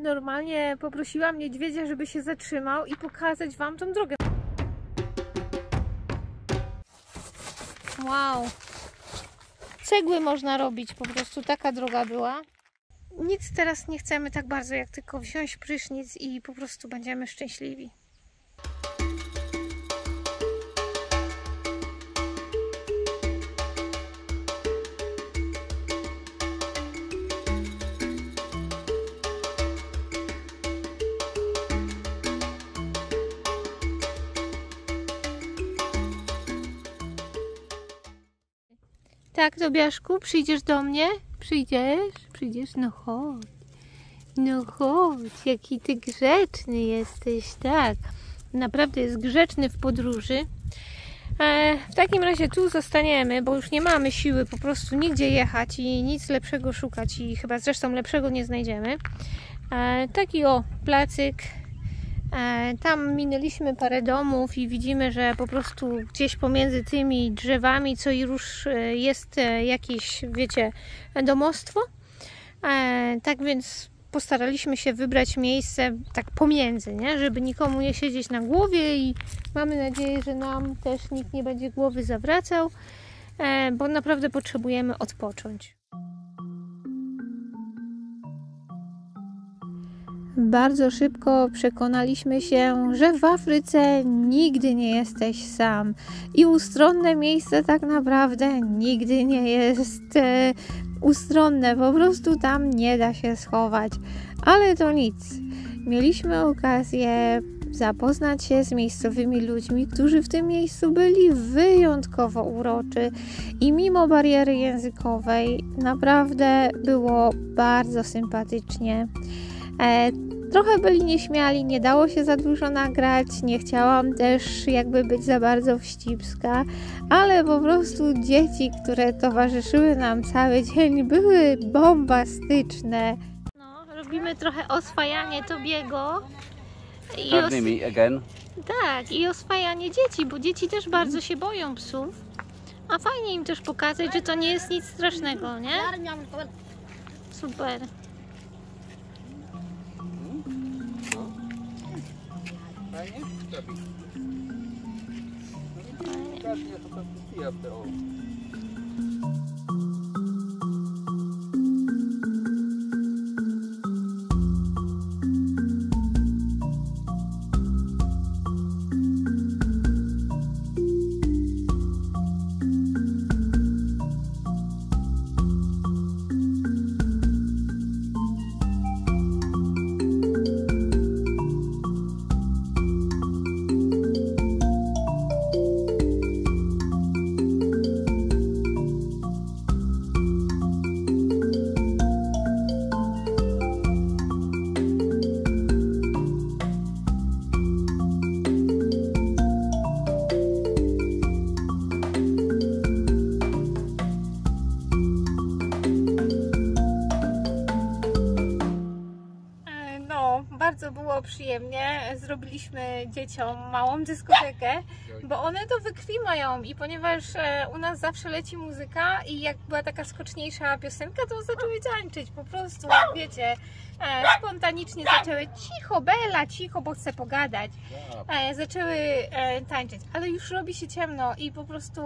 normalnie poprosiłam niedźwiedzia, żeby się zatrzymał i pokazać wam tą drogę. Wow! Cegły można robić, po prostu taka droga była. Nic teraz nie chcemy tak bardzo, jak tylko wziąć prysznic i po prostu będziemy szczęśliwi. Tak, Tobiaszku, przyjdziesz do mnie? Przyjdziesz? Przyjdziesz? No chodź. No chodź, jaki ty grzeczny jesteś, tak. Naprawdę jest grzeczny w podróży. W takim razie tu zostaniemy, bo już nie mamy siły po prostu nigdzie jechać i nic lepszego szukać i chyba zresztą lepszego nie znajdziemy. Taki o, placyk. Tam minęliśmy parę domów i widzimy, że po prostu gdzieś pomiędzy tymi drzewami co i róż jest jakieś, wiecie, domostwo. Tak więc postaraliśmy się wybrać miejsce tak pomiędzy, nie? Żeby nikomu nie siedzieć na głowie i mamy nadzieję, że nam też nikt nie będzie głowy zawracał, bo naprawdę potrzebujemy odpocząć. Bardzo szybko przekonaliśmy się, że w Afryce nigdy nie jesteś sam i ustronne miejsce tak naprawdę nigdy nie jest ustronne, po prostu tam nie da się schować, ale to nic. Mieliśmy okazję zapoznać się z miejscowymi ludźmi, którzy w tym miejscu byli wyjątkowo uroczy i mimo bariery językowej naprawdę było bardzo sympatycznie. Trochę byli nieśmiali, nie dało się za dużo nagrać, nie chciałam też jakby być za bardzo wścibska, ale po prostu dzieci, które towarzyszyły nam cały dzień, były bombastyczne. No, robimy trochę oswajanie Tobiego. Tak, i oswajanie dzieci, bo dzieci też bardzo się boją psów, a fajnie im też pokazać, że to nie jest nic strasznego, nie? Super. Przyjemnie. Zrobiliśmy dzieciom małą dyskotekę, bo one to wykwimają i ponieważ u nas zawsze leci muzyka i jak była taka skoczniejsza piosenka, to zaczęły tańczyć po prostu, wiecie, spontanicznie zaczęły cicho, Bela, cicho, bo chcę pogadać. Zaczęły tańczyć, ale już robi się ciemno i po prostu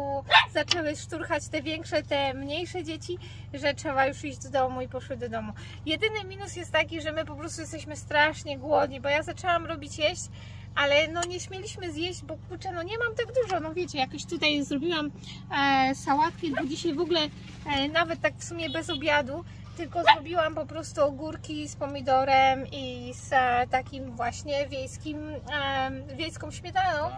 zaczęły szturchać te większe, te mniejsze dzieci, że trzeba już iść do domu i poszły do domu. Jedyny minus jest taki, że my po prostu jesteśmy strasznie głodni, bo ja zaczęłam robić jeść, ale no nie śmieliśmy zjeść, bo kurczę, no nie mam tak dużo, no wiecie, jakoś tutaj zrobiłam sałatkę, bo dzisiaj w ogóle nawet tak w sumie bez obiadu, tylko zrobiłam po prostu ogórki z pomidorem i z takim właśnie wiejską śmietaną.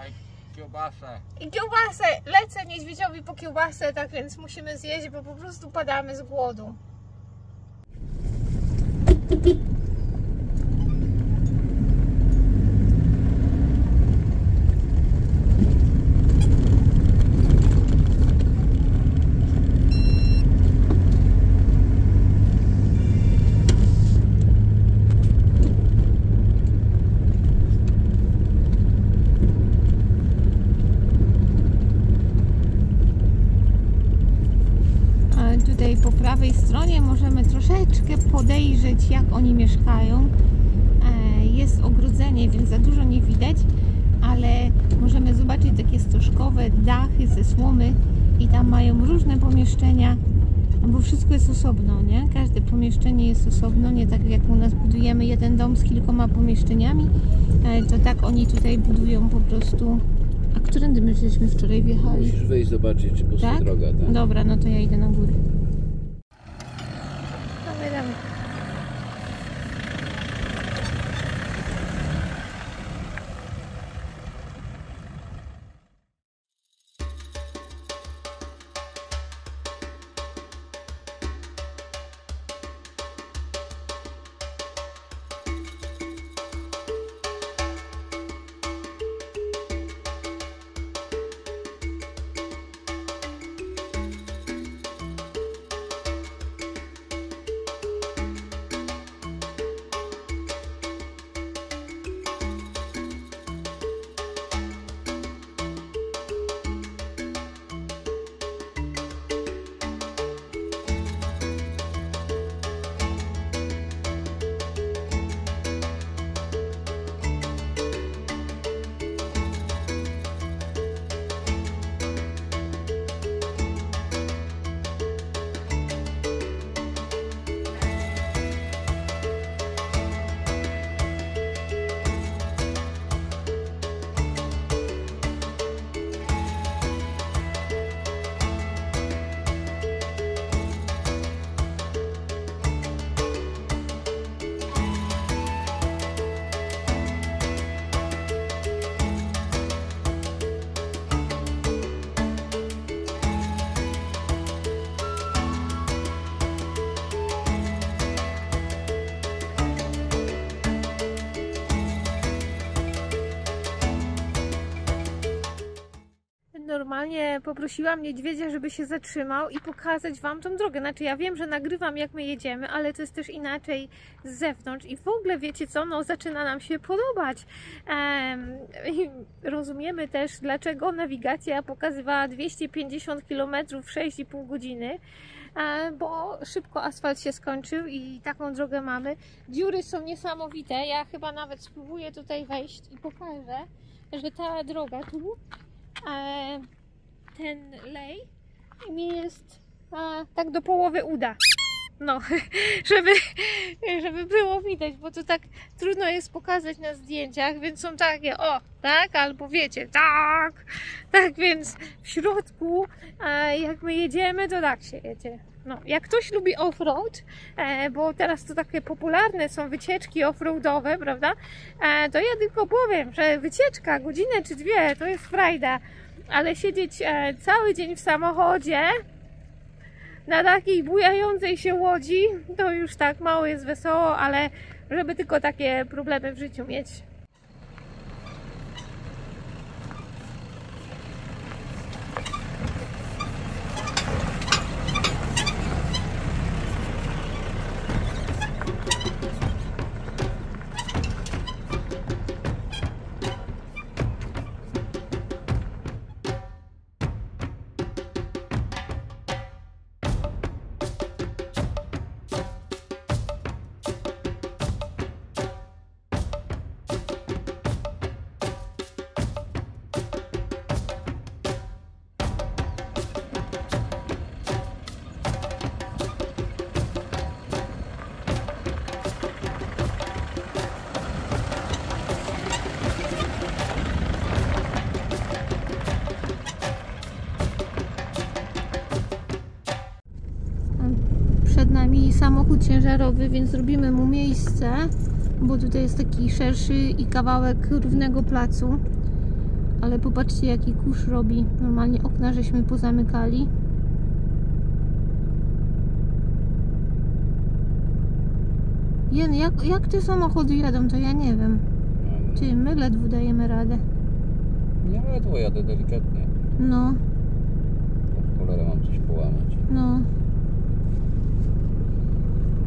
Kiełbasę. I kiełbasę! Lecę niedźwiedziowi po kiełbasę, tak więc musimy zjeść, bo po prostu padamy z głodu. Po prawej stronie możemy troszeczkę podejrzeć, jak oni mieszkają. jest ogrodzenie, więc za dużo nie widać, ale możemy zobaczyć takie stożkowe dachy ze słomy i tam mają różne pomieszczenia, bo wszystko jest osobno, nie? Każde pomieszczenie jest osobno, nie tak jak u nas budujemy jeden dom z kilkoma pomieszczeniami, to tak oni tutaj budują po prostu. A którędy my żeśmy wczoraj wjechali? Musisz wyjść zobaczyć, czy pusta tak? Droga, tak? Dobra, no to ja idę na górę. Normalnie poprosiłam niedźwiedzia, żeby się zatrzymał i pokazać wam tą drogę. Znaczy ja wiem, że nagrywam jak my jedziemy, ale to jest też inaczej z zewnątrz i w ogóle wiecie co, no zaczyna nam się podobać. I rozumiemy też, dlaczego nawigacja pokazywała 250 km w 6,5 godziny, bo szybko asfalt się skończył i taką drogę mamy. Dziury są niesamowite, ja chyba nawet spróbuję tutaj wejść i pokażę, że ta droga tu ten lej mi jest tak do połowy uda, no żeby było widać, bo to tak trudno jest pokazać na zdjęciach, więc są takie o, tak, albo wiecie, tak więc w środku jak my jedziemy, to tak się jedzie. No, jak ktoś lubi off-road, bo teraz to takie popularne są wycieczki off-roadowe, prawda? To ja tylko powiem, że wycieczka, godzinę czy dwie, to jest frajda, ale siedzieć cały dzień w samochodzie na takiej bujającej się łodzi, to już tak mało jest wesoło, ale żeby tylko takie problemy w życiu mieć. Samochód ciężarowy, więc zrobimy mu miejsce, bo tutaj jest taki szerszy i kawałek równego placu, ale popatrzcie jaki kurz robi, normalnie okna żeśmy pozamykali. Jen, jak te samochody jadą, to ja nie wiem, czy my ledwo dajemy radę. Ja ledwo jadę, delikatnie. No. O cholera, mam coś połamać. No.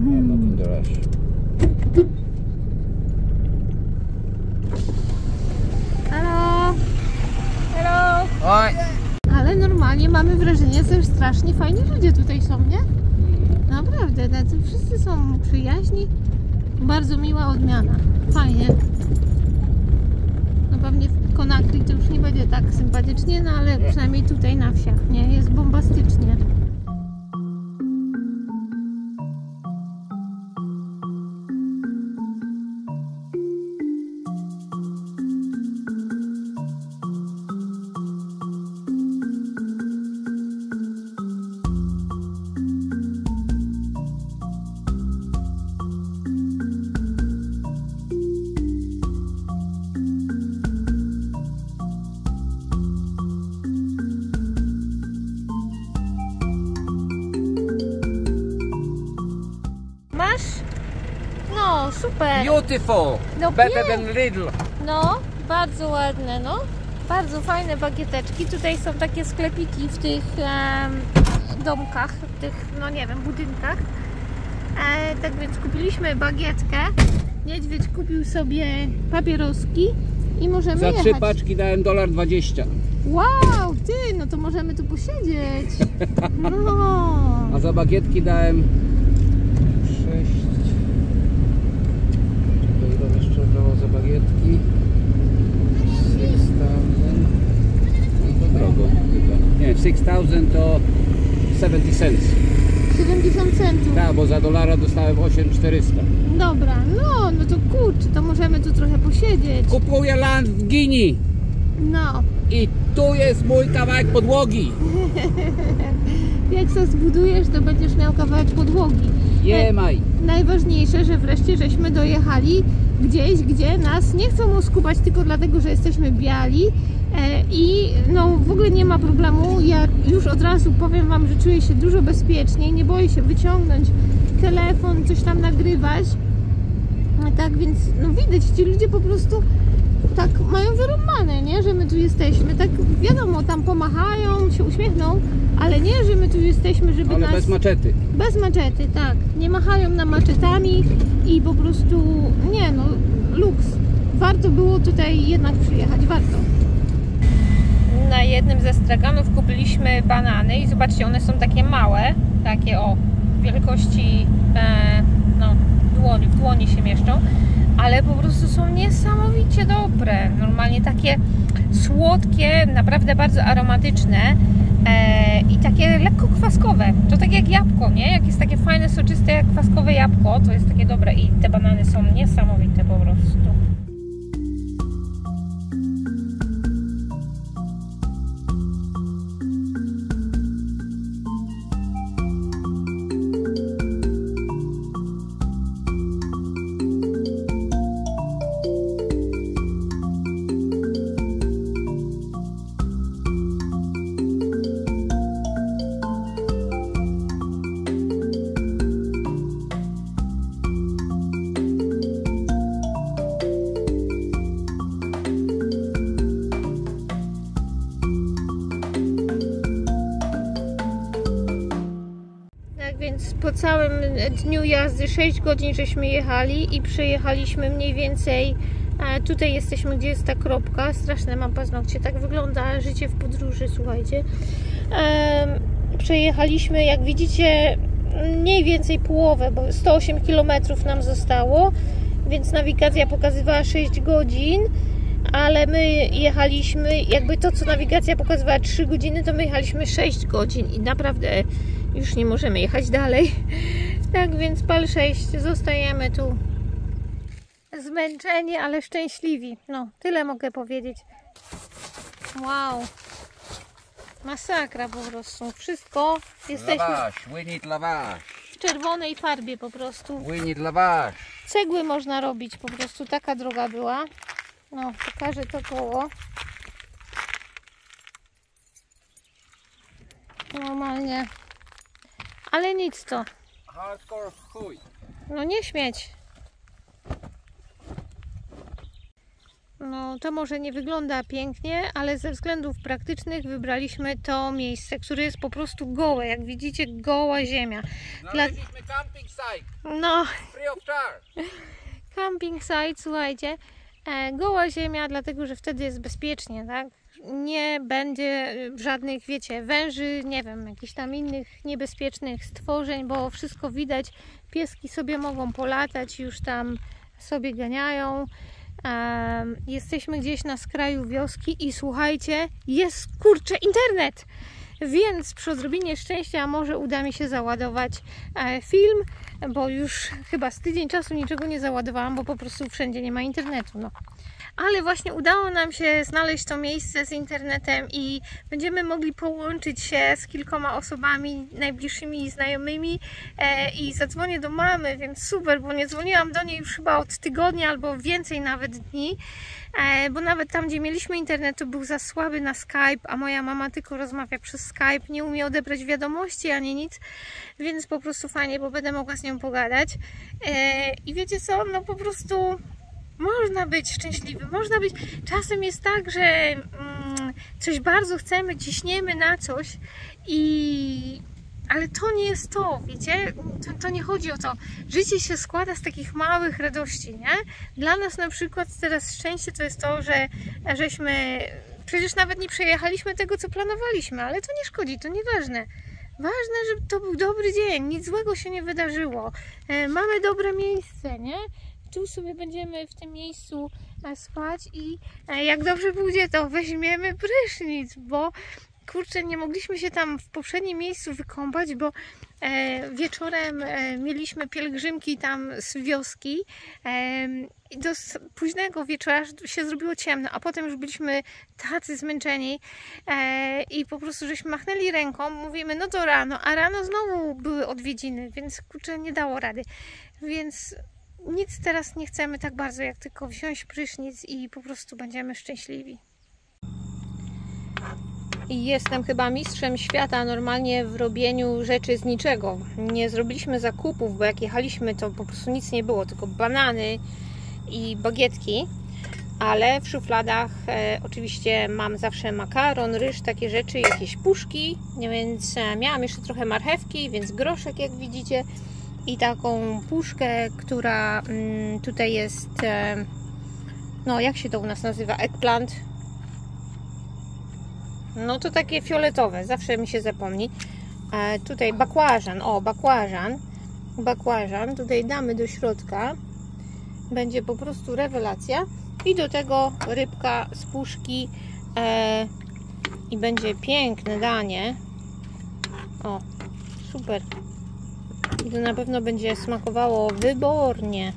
I'm not in the rush. Hello. Hello. Oj. Ale normalnie mamy wrażenie, że strasznie fajni ludzie tutaj są, nie? Naprawdę, wszyscy są przyjaźni. Bardzo miła odmiana. fajnie. No pewnie w Conakry to już nie będzie tak sympatycznie, no ale przynajmniej tutaj na wsiach, nie? Jest bombastycznie. No, super! Beautiful! No, better than Lidl! No, bardzo ładne, no. Bardzo fajne bagieteczki. Tutaj są takie sklepiki w tych domkach, w tych, no nie wiem, budynkach. Tak więc kupiliśmy bagietkę. Niedźwiedź kupił sobie papieroski i możemy jechać. Za 3 paczki dałem $20. Wow, ty, no to możemy tu posiedzieć. No. A za bagietki dałem 6. Za bagietki 6,000 i to drogo chyba. Nie, 6,000 to 70 cents. 70 centów. Tak, bo za dolara dostałem 8,400. Dobra, no, no to kurczę, to możemy tu trochę posiedzieć. Kupuję land w Gwinei. No. I tu jest mój kawałek podłogi. Jak się zbudujesz, to będziesz miał kawałek podłogi. Najważniejsze, że wreszcie żeśmy dojechali gdzieś, gdzie nas nie chcą oskubać tylko dlatego, że jesteśmy biali i no w ogóle nie ma problemu. Ja już od razu powiem wam, że czuję się dużo bezpieczniej, nie boję się wyciągnąć telefon, coś tam nagrywać, tak więc no widać, ci ludzie po prostu tak mają wyrąbane, nie? Że my tu jesteśmy, tak wiadomo, tam pomachają, się uśmiechną, ale nie, że my tu jesteśmy, żeby ale nas... bez maczety. Bez maczety, tak. Nie machają nam maczetami i po prostu, nie no, luks. Warto było tutaj jednak przyjechać, warto. Na jednym ze straganów kupiliśmy banany i zobaczcie, one są takie małe, takie o wielkości, no, w dłoni się mieszczą. Ale po prostu są niesamowicie dobre, normalnie takie słodkie, naprawdę bardzo aromatyczne i takie lekko kwaskowe, to tak jak jabłko, nie? Jak jest takie fajne, soczyste, jak kwaskowe jabłko, to jest takie dobre i te banany są niesamowite po prostu. Po całym dniu jazdy, 6 godzin żeśmy jechali i przejechaliśmy mniej więcej, tutaj jesteśmy, gdzie jest ta kropka, straszne mam paznokcie, tak wygląda życie w podróży, słuchajcie. Przejechaliśmy, jak widzicie, mniej więcej połowę, bo 108 km nam zostało, więc nawigacja pokazywała 6 godzin. Ale my jechaliśmy, jakby to co nawigacja pokazywała 3 godziny, to my jechaliśmy 6 godzin i naprawdę już nie możemy jechać dalej. Tak więc PAL 6, zostajemy tu zmęczeni, ale szczęśliwi. No, tyle mogę powiedzieć. Wow. Masakra po prostu. Wszystko jesteśmy... Lawasz. W czerwonej farbie po prostu. Lawasz. Cegły można robić po prostu, taka droga była. No, pokażę to koło. Normalnie. Ale nic to. Hardcore w chuj. No nie śmieć. No to może nie wygląda pięknie, ale ze względów praktycznych wybraliśmy to miejsce, które jest po prostu gołe. Jak widzicie, goła ziemia. Znaleźliśmy camping site. No. Free of charge. Camping site, słuchajcie. Goła ziemia, dlatego że wtedy jest bezpiecznie, tak? Nie będzie żadnych, wiecie, węży, nie wiem, jakichś tam innych niebezpiecznych stworzeń, bo wszystko widać. Pieski sobie mogą polatać już tam sobie ganiają. Jesteśmy gdzieś na skraju wioski i słuchajcie, jest kurczę internet! Więc przy odrobinie szczęścia może uda mi się załadować film, bo już chyba z tydzień czasu niczego nie załadowałam, bo po prostu wszędzie nie ma internetu. No. Ale właśnie udało nam się znaleźć to miejsce z internetem i będziemy mogli połączyć się z kilkoma osobami najbliższymi i znajomymi i zadzwonię do mamy, więc super, bo nie dzwoniłam do niej już chyba od tygodnia albo więcej nawet dni, bo nawet tam, gdzie mieliśmy internet, to był za słaby na Skype, a moja mama tylko rozmawia przez Skype, nie umie odebrać wiadomości ani nic, więc po prostu fajnie, bo będę mogła z nią pogadać. I wiecie co, no po prostu można być szczęśliwy, można być. Czasem jest tak, że coś bardzo chcemy, ciśniemy na coś i... Ale to nie jest to, wiecie? To nie chodzi o to. Życie się składa z takich małych radości, nie? Dla nas na przykład teraz szczęście to jest to, że żeśmy... Przecież nawet nie przejechaliśmy tego, co planowaliśmy, ale to nie szkodzi, to nieważne. Ważne, żeby to był dobry dzień, nic złego się nie wydarzyło. Mamy dobre miejsce, nie? Tu sobie będziemy w tym miejscu spać i jak dobrze pójdzie, to weźmiemy prysznic, bo kurczę, nie mogliśmy się tam w poprzednim miejscu wykąpać, bo wieczorem mieliśmy pielgrzymki tam z wioski i do późnego wieczora się zrobiło ciemno, a potem już byliśmy tacy zmęczeni i po prostu żeśmy machnęli ręką, mówimy no to rano, a rano znowu były odwiedziny, więc kurczę, nie dało rady, więc nic teraz nie chcemy tak bardzo, jak tylko wziąć prysznic i po prostu będziemy szczęśliwi. I jestem chyba mistrzem świata normalnie w robieniu rzeczy z niczego. Nie zrobiliśmy zakupów, bo jak jechaliśmy, to po prostu nic nie było, tylko banany i bagietki. Ale w szufladach oczywiście mam zawsze makaron, ryż, takie rzeczy, jakieś puszki. Więc miałam jeszcze trochę marchewki, więc groszek, jak widzicie. I taką puszkę, która tutaj jest, no jak się to u nas nazywa, eggplant. No to takie fioletowe, zawsze mi się zapomni. Tutaj bakłażan, o bakłażan, tutaj damy do środka. Będzie po prostu rewelacja. I do tego rybka z puszki i będzie piękne danie. O, super. I to na pewno będzie smakowało wybornie.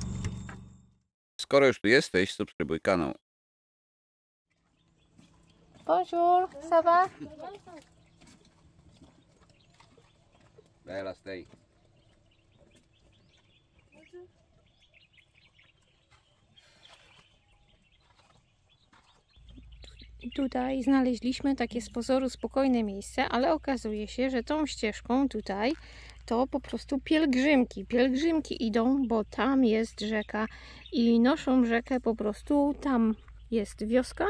Skoro już tu jesteś, subskrybuj kanał. Bonjour, ça va? Bella stay. Tutaj znaleźliśmy takie z pozoru spokojne miejsce, ale okazuje się, że tą ścieżką tutaj to po prostu pielgrzymki. Pielgrzymki idą, bo tam jest rzeka i noszą rzekę po prostu, tam jest wioska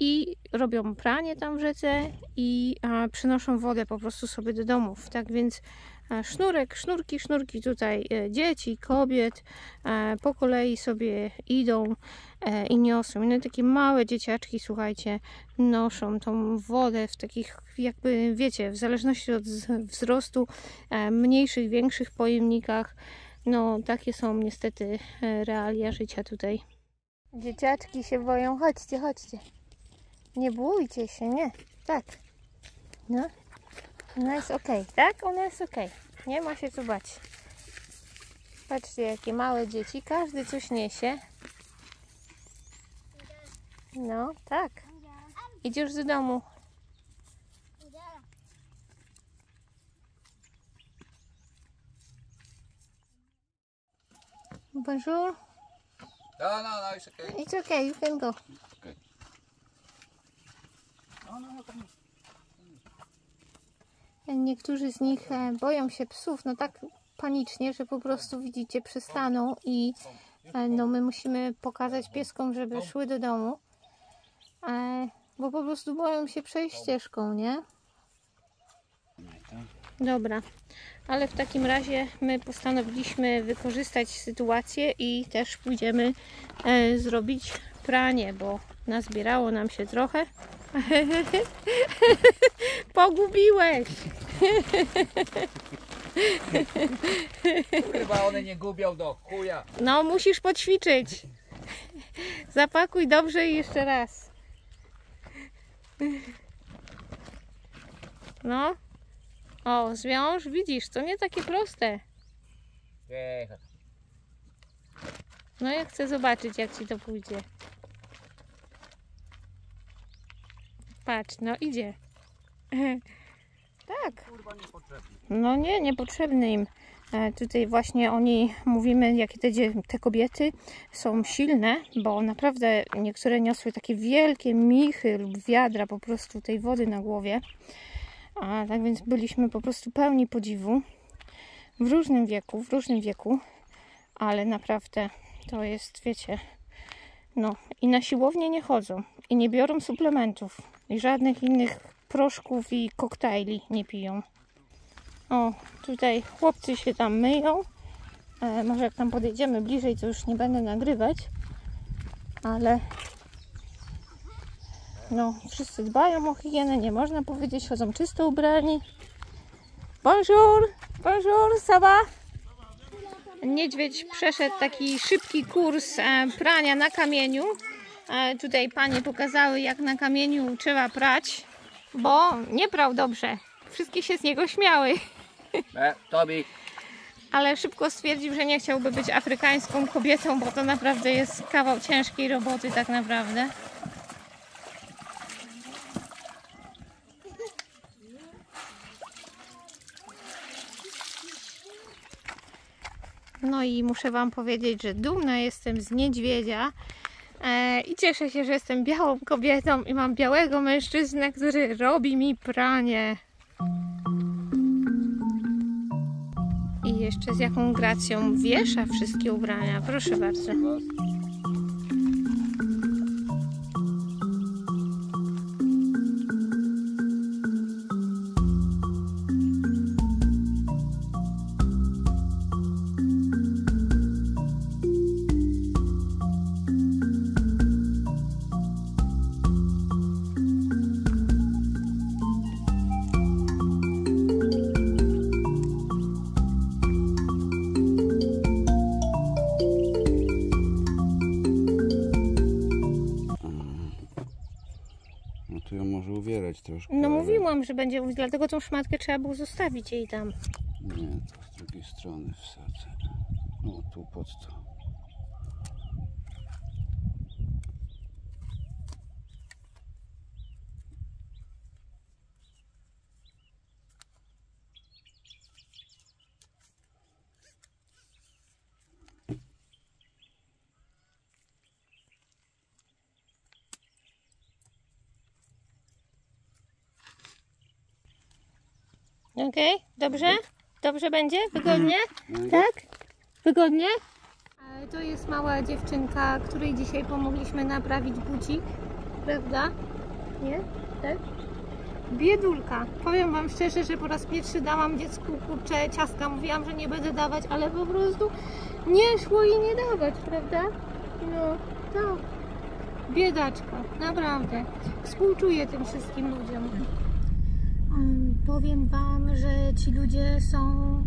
i robią pranie tam w rzece i przynoszą wodę po prostu sobie do domów. Tak więc sznurki tutaj dzieci, kobiet po kolei sobie idą i niosą. No i takie małe dzieciaczki, słuchajcie, noszą tą wodę w takich jakby, wiecie, w zależności od wzrostu, mniejszych, większych pojemnikach. No takie są niestety realia życia tutaj. Dzieciaczki się boją. Chodźcie, chodźcie. Nie bójcie się, nie. Tak. No. Ona jest ok, tak? Ona jest ok. Nie ma się co bać. Patrzcie, jakie małe dzieci. Każdy coś niesie. No, tak. Idziesz do domu. Bonjour. No, it's okay. It's okay, you can go. It's okay. No, come on. Niektórzy z nich boją się psów, no tak panicznie, że po prostu widzicie, przystaną i no my musimy pokazać pieskom, żeby szły do domu, bo po prostu boją się przejść ścieżką, nie? Dobra, ale w takim razie my postanowiliśmy wykorzystać sytuację i też pójdziemy zrobić pranie, bo nazbierało nam się trochę. Pogubiłeś! Kurwa, one nie gubią do chuja. No, musisz poćwiczyć. Zapakuj dobrze i jeszcze raz. No. O, zwiąż, widzisz, to nie takie proste. No ja chcę zobaczyć, jak ci to pójdzie. Patrz, no idzie. Tak. No nie, niepotrzebny im. Tutaj właśnie oni mówimy, jakie te kobiety są silne, bo naprawdę niektóre niosły takie wielkie michy lub wiadra po prostu tej wody na głowie. A tak więc byliśmy po prostu pełni podziwu w różnym wieku, ale naprawdę to jest, wiecie, no i na siłownię nie chodzą i nie biorą suplementów i żadnych innych proszków i koktajli nie piją. O, tutaj chłopcy się tam myją, może jak tam podejdziemy bliżej, to już nie będę nagrywać, ale no, wszyscy dbają o higienę, nie można powiedzieć, chodzą czysto ubrani. Bonjour, bonjour, ça va? Niedźwiedź przeszedł taki szybki kurs prania na kamieniu. Tutaj panie pokazały, jak na kamieniu trzeba prać, bo nie prał dobrze. Wszystkie się z niego śmiały. Tobie. Ale szybko stwierdził, że nie chciałby być afrykańską kobietą, bo to naprawdę jest kawał ciężkiej roboty tak naprawdę. No i muszę wam powiedzieć, że dumna jestem z niedźwiedzia i cieszę się, że jestem białą kobietą i mam białego mężczyznę, który robi mi pranie. I jeszcze z jaką gracją wiesza wszystkie ubrania, proszę bardzo. Troszkę, no mówiłam, ale... że będzie, dlatego tą szmatkę trzeba było zostawić jej tam. Nie, to z drugiej strony wsadzę. No tu pod to. Okej, okay, dobrze? Dobrze będzie? Wygodnie? Tak? Wygodnie? To jest mała dziewczynka, której dzisiaj pomogliśmy naprawić bucik, prawda? Nie? Tak? Biedulka. Powiem wam szczerze, że po raz pierwszy dałam dziecku kurczę ciastka. Mówiłam, że nie będę dawać, ale po prostu nie szło jej nie dawać, prawda? No, tak. Biedaczka, naprawdę. Współczuję tym wszystkim ludziom. Powiem wam, że ci ludzie są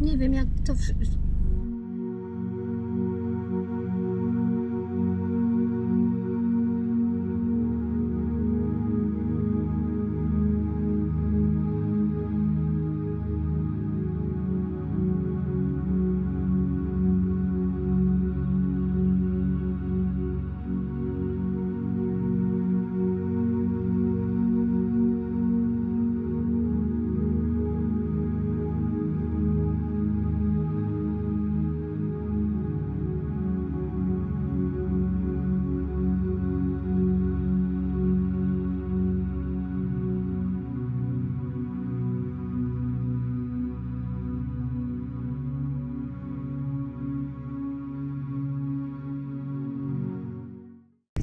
nie wiem jak to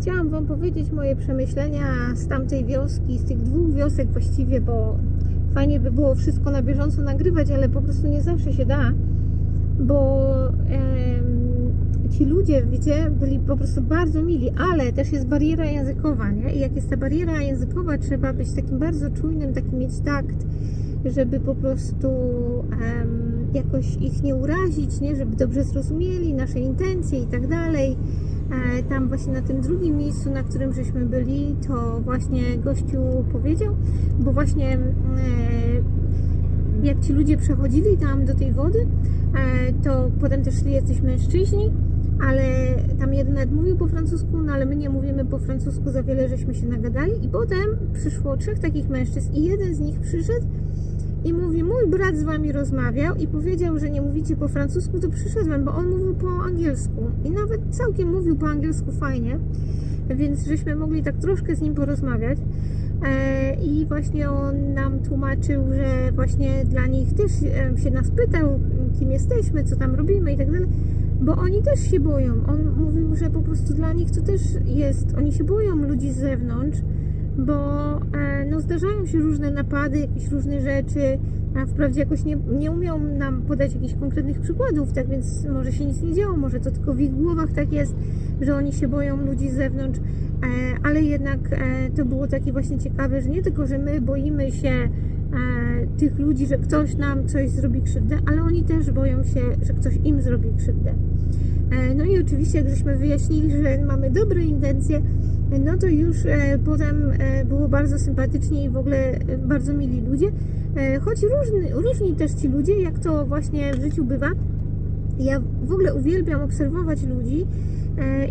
Chciałam wam powiedzieć moje przemyślenia z tamtej wioski, z tych dwóch wiosek właściwie, bo fajnie by było wszystko na bieżąco nagrywać, ale po prostu nie zawsze się da, bo ci ludzie, wiecie, byli po prostu bardzo mili, ale też jest bariera językowa, nie? I jak jest ta bariera językowa, trzeba być takim bardzo czujnym, taki mieć takt, żeby po prostu jakoś ich nie urazić, nie? Żeby dobrze zrozumieli nasze intencje i tak dalej. Tam właśnie na tym drugim miejscu, na którym żeśmy byli, to właśnie gościu powiedział, bo właśnie jak ci ludzie przechodzili tam do tej wody, to potem też szli jacyś mężczyźni, ale tam jeden nawet mówił po francusku, no ale my nie mówimy po francusku, za wiele żeśmy się nagadali. I potem przyszło 3 takich mężczyzn i jeden z nich przyszedł i mówi: mój brat z wami rozmawiał i powiedział, że nie mówicie po francusku, to przyszedłem, bo on mówił po angielsku i nawet całkiem mówił po angielsku fajnie, więc żeśmy mogli tak troszkę z nim porozmawiać. I właśnie on nam tłumaczył, że właśnie dla nich też się nas pytał, kim jesteśmy, co tam robimy i tak dalej, bo oni też się boją. On mówił, że po prostu dla nich to też jest, oni się boją ludzi z zewnątrz, bo no, zdarzają się różne napady, jakieś różne rzeczy. A wprawdzie jakoś nie umiał nam podać jakichś konkretnych przykładów, tak więc może się nic nie działo, może to tylko w ich głowach tak jest, że oni się boją ludzi z zewnątrz, ale jednak to było takie właśnie ciekawe, że nie tylko, że my boimy się tych ludzi, że ktoś nam coś zrobi krzywdę, ale oni też boją się, że ktoś im zrobi krzywdę. No i oczywiście, jak żeśmy wyjaśnili, że mamy dobre intencje, no to już potem było bardzo sympatycznie i w ogóle bardzo mili ludzie, choć różni też ci ludzie, jak to właśnie w życiu bywa. Ja w ogóle uwielbiam obserwować ludzi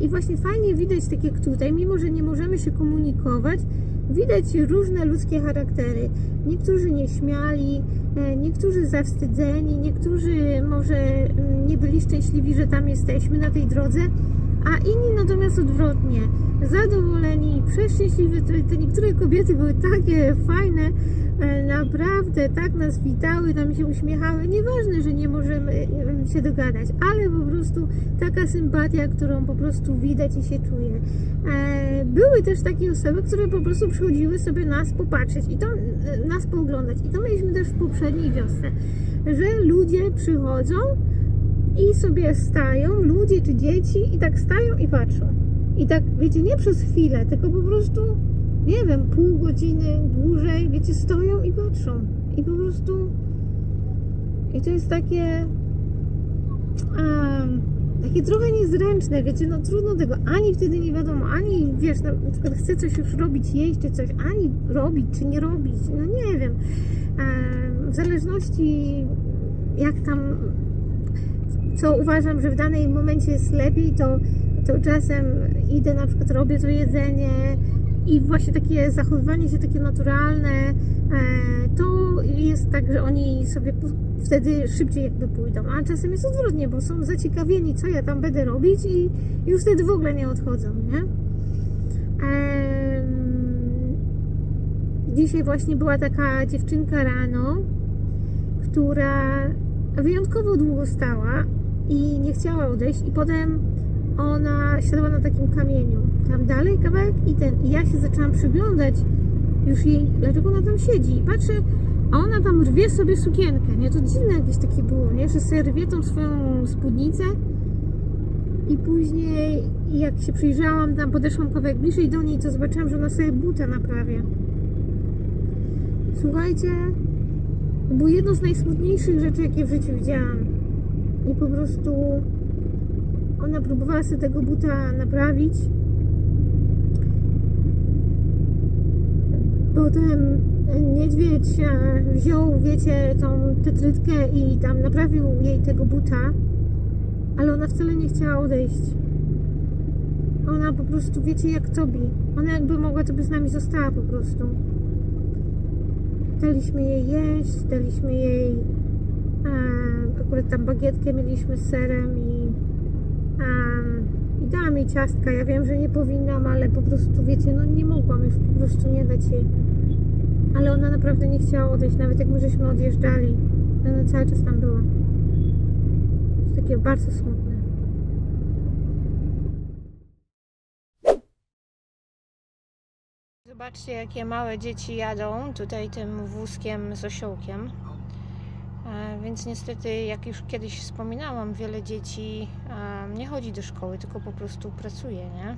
i właśnie fajnie widać, tak jak tutaj, mimo że nie możemy się komunikować, widać różne ludzkie charaktery. Niektórzy nieśmiali, niektórzy zawstydzeni, niektórzy może nie byli szczęśliwi, że tam jesteśmy na tej drodze, a inni natomiast odwrotnie, zadowoleni i przeszczęśliwi. Te niektóre kobiety były takie fajne, naprawdę tak nas witały, tam się uśmiechały, nieważne, że nie możemy się dogadać, ale po prostu taka sympatia, którą po prostu widać i się czuje. Były też takie osoby, które po prostu przychodziły sobie nas popatrzeć i to nas pooglądać, i to mieliśmy też w poprzedniej wiosce, że ludzie przychodzą i sobie stają, ludzie czy dzieci, i tak stają i patrzą. I tak, wiecie, nie przez chwilę, tylko po prostu, nie wiem, pół godziny, dłużej, wiecie, stoją i patrzą. I po prostu... I to jest takie... takie trochę niezręczne, wiecie, no trudno tego, ani wtedy nie wiadomo, ani, wiesz, na przykład chcę coś już robić, jeść czy coś, ani robić czy nie robić, no nie wiem. W zależności jak tam... co uważam, że w danym momencie jest lepiej, to czasem idę, na przykład robię to jedzenie i właśnie takie zachowywanie się takie naturalne, to jest tak, że oni sobie wtedy szybciej jakby pójdą, a czasem jest odwrotnie, bo są zaciekawieni, co ja tam będę robić, i już wtedy w ogóle nie odchodzą, nie? Dzisiaj właśnie była taka dziewczynka rano, która wyjątkowo długo stała i nie chciała odejść, i potem ona siadała na takim kamieniu tam dalej kawałek, i ja się zaczęłam przyglądać już jej, dlaczego ona tam siedzi, i patrzę, a ona tam rwie sobie sukienkę, nie? To dziwne jakieś takie było, nie? Że sobie rwie tą swoją spódnicę, i później jak się przyjrzałam, tam podeszłam kawałek bliżej do niej, to zobaczyłam, że ona sobie buta naprawia. Słuchajcie, to było jedno z najsmutniejszych rzeczy, jakie w życiu widziałam. I po prostu ona próbowała sobie tego buta naprawić. Potem niedźwiedź wziął, wiecie, tą tetrytkę i tam naprawił jej tego buta, ale ona wcale nie chciała odejść. Ona po prostu, wiecie, jak tobie. Ona jakby mogła, to by z nami została po prostu. Daliśmy jej jeść, daliśmy jej akurat tam bagietkę mieliśmy z serem, i dałam jej ciastka. Ja wiem, że nie powinnam, ale po prostu, wiecie, no nie mogłam już po prostu nie dać jej. Ale ona naprawdę nie chciała odejść, nawet jak my żeśmy odjeżdżali, ona cały czas tam była. To takie bardzo smutne. Zobaczcie, jakie małe dzieci jadą tutaj tym wózkiem z osiołkiem. Więc niestety, jak już kiedyś wspominałam, wiele dzieci nie chodzi do szkoły, tylko po prostu pracuje, nie?